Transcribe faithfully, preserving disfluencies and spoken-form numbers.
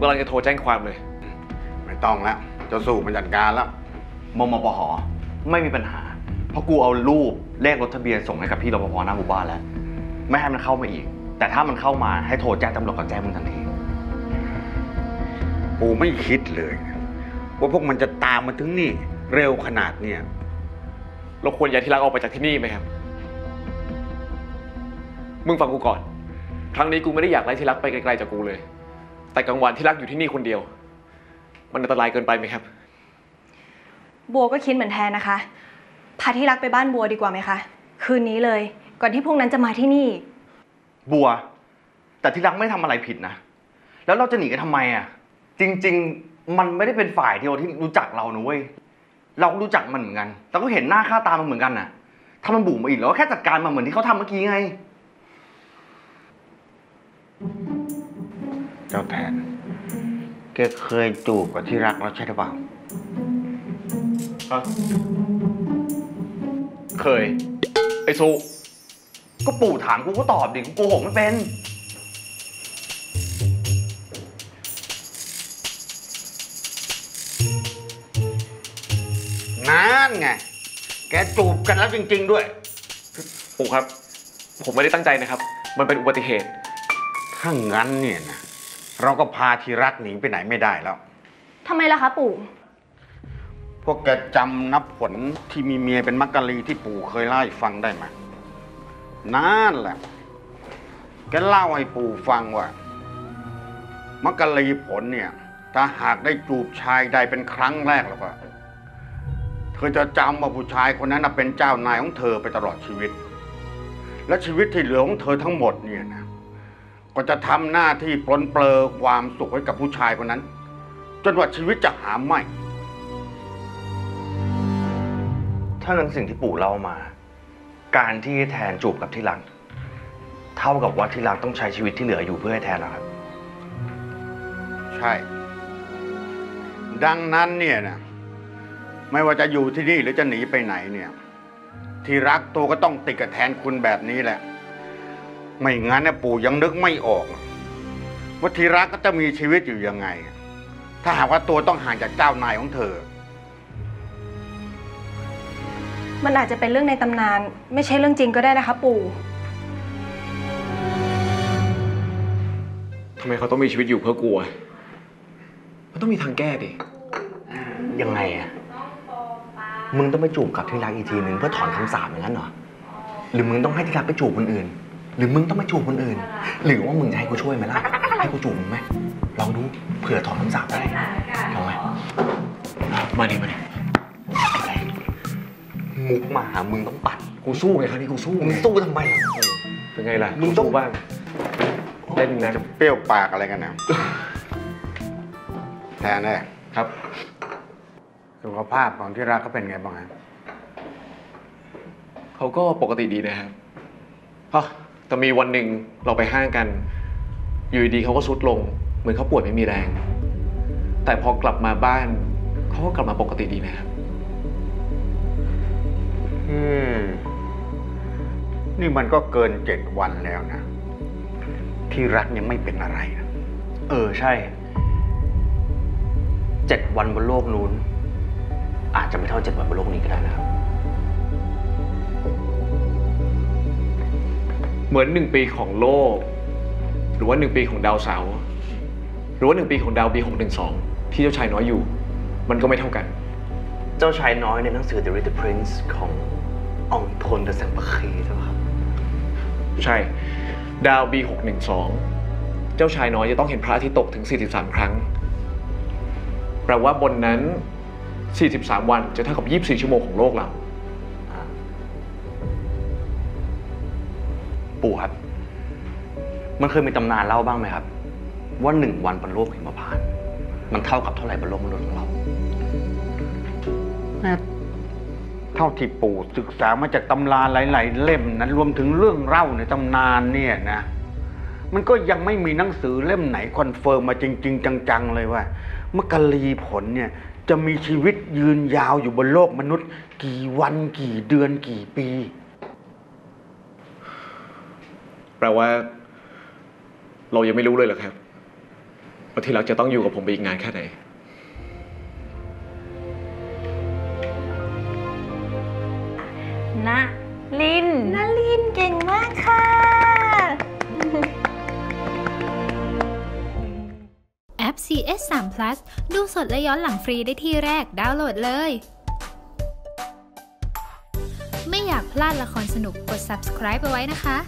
กำลังจะโทรแจ้งความเลยไม่ต้องแล้วเจ้าสู่มันจัดการแล้วมมปห.ไม่มีปัญหาเพราะกูเอารูปเลขรถทะเบียนส่งให้กับพี่รปภ.หน้าหมู่บ้านแล้วไม่ให้มันเข้ามาอีกแต่ถ้ามันเข้ามาให้โทรแจ้งตำรวจกับแจ้งมึงทันทีกูไม่คิดเลยว่าพวกมันจะตามมาถึงนี่เร็วขนาดเนี่ยเราควรย้ายที่รักออกไปจากที่นี่ไหมครับมึงฟังกูก่อนครั้งนี้กูไม่ได้อยากไล่ที่รักไปไกลๆจากกูเลยแต่กลางวันที่รักอยู่ที่นี่คนเดียวมันอันตรายเกินไปไหมครับบัวก็คิดเหมือนแทนนะคะพาที่รักไปบ้านบัวดีกว่าไหมคะคืนนี้เลยก่อนที่พวกนั้นจะมาที่นี่บัวแต่ที่รักไม่ทำอะไรผิดนะแล้วเราจะหนีกันทำไมอ่ะจริงๆมันไม่ได้เป็นฝ่ายเดียวที่รู้จักเรานะเว้ยเรารู้จักมันเหมือนกันเราก็เห็นหน้าค่าตามันเหมือนกันน่ะถ้ามันบุกมาอีกเราก็แค่จัดการมันเหมือนที่เขาทำเมื่อกี้ไงเจ้าแทนแกเคยจูบกับที่รักเราใช่หรือเปล่าเคยไอ้ซูก็ปู่ถามกูก็ตอบดิกูโกหกไม่เป็นนั่นไงแกจูบกันแล้วจริงๆด้วยปู่ครับผมไม่ได้ตั้งใจนะครับมันเป็นอุบัติเหตุถ้างั้นเนี่ยนะเราก็พาที่รักหนีไปไหนไม่ได้แล้วทำไมล่ะคะปู่พวกแกจำนับผลที่มีเมียเป็นมักกะลีที่ปู่เคยเล่าให้ฟังได้ไหมนั่นแหละแกเล่าให้ปู่ฟังว่ามักกะลีผลเนี่ยถ้าหากได้จูบชายใดเป็นครั้งแรกแล้วก็เธอจะจำว่าผู้ชายคนนั้นเป็นเจ้านายของเธอไปตลอดชีวิตและชีวิตที่เหลือของเธอทั้งหมดเนี่ยนะก็จะทำหน้าที่ปลนเปลือความสุขให้กับผู้ชายคนนั้นจนกว่าชีวิตจะหาไม่ถ้าเรื่องสิ่งที่ปู่เล่ามาการที่แทนจูบกับที่รักเท่ากับว่าที่รักต้องใช้ชีวิตที่เหลืออยู่เพื่อให้แทนนะครับใช่ดังนั้นเนี่ยนะไม่ว่าจะอยู่ที่นี่หรือจะหนีไปไหนเนี่ยที่รักตัวก็ต้องติดกับแทนคุณแบบนี้แหละไม่งั้นนะปู่ยังนึกไม่ออกว่าที่รักก็จะมีชีวิตอยู่ยังไงถ้าหากว่าตัวต้องห่างจากเจ้านายของเธอมันอาจจะเป็นเรื่องในตำนานไม่ใช่เรื่องจริงก็ได้นะคะปู่ทำไมเขาต้องมีชีวิตอยู่เพื่อกลัวมันต้องมีทางแก้ดิยังไงอะมึงต้องไปจูบกับที่รักอีกทีหนึ่งเพื่อถอนคำสาปอย่างนั้นเหรอหรือมึงต้องให้ที่รักไปจูบคนอื่นหรือมึงต้องมาจูบคนอื่นหรือว่ามึงจะให้กูช่วยไหมล่ะให้กูจูบมึงไหมลองดูเผื่อถอนคำสาปได้ลองไหมมาดิมาดิมุกมาหามึงต้องปัดกูสู้ไงครับนี่กูสู้มึงสู้ทำไมเป็นไงล่ะมึงสู้บ้างได้หนึ่งนะจะเปรี้ยวปากอะไรกันนะแทนได้ครับสุขภาพของที่รักเขาเป็นไงบ้างครับเขาก็ปกติดีนะครับแต่มีวันหนึ่งเราไปห้างกันอยู่ดีเขาก็ซุดลงเหมือนเขาป่วยไม่มีแรงแต่พอกลับมาบ้านเขาก็กลับมาปกติดีนะครับอืมนี่มันก็เกินเจ็ดวันแล้วนะที่รักยังไม่เป็นอะไรนะเออใช่เจ็ดวันบนโลกนู้นอาจจะไม่เท่าเจ็ดวันบนโลกนี้ก็ได้นะครับเหมือนหนึ่งปีของโลกหรือว่าหนึ่งปีของดาวเสาร์หรือว่าหนึ่งปีของดาวปีหกหนึ่งสองที่เจ้าชายน้อยอยู่มันก็ไม่เท่ากันเจ้าชายน้อยในหนังสือ The Little Prince ขององค์พลเดอะแซมปาคีใช่ไหมครับใช่ดาวปีหกหนึ่งสองเจ้าชายน้อยจะต้องเห็นพระอาทิตย์ตกถึงสี่สิบสามครั้งแปลว่าบนนั้นสี่สิบสามวันจะเท่ากับยี่สิบสี่ชั่วโมงของโลกเราปู่ครับมันเคยมีตำนานเล่าบ้างไหมครับว่าหนึ่งวันบนโลกหิมพานต์มันเท่ากับเท่าไหร่บนโลกมนุษย์ของเราเท่าที่ปู่ศึกษามาจากตำราหลายๆเล่มนั้นรวมถึงเรื่องเล่าในตำนานเนี่ยนะมันก็ยังไม่มีหนังสือเล่มไหนคอนเฟิร์มมาจริงๆจังๆเลยว่ามักกะลีผลเนี่ยจะมีชีวิตยืนยาวอยู่บนโลกมนุษย์กี่วันกี่เดือนกี่ปีแปลว่าเรายังไม่รู้เลยเหรอครับ ว่าที่รักจะต้องอยู่กับผมไปอีกนานแค่ไหนนะลินนะลินเก่งมากค่ะแอป ซี เอส สาม พลัส ดูสดและย้อนหลังฟรีได้ที่แรกดาวน์โหลดเลยไม่อยากพลาดละครสนุกกด ซับสไครบ์ ไปไว้นะคะ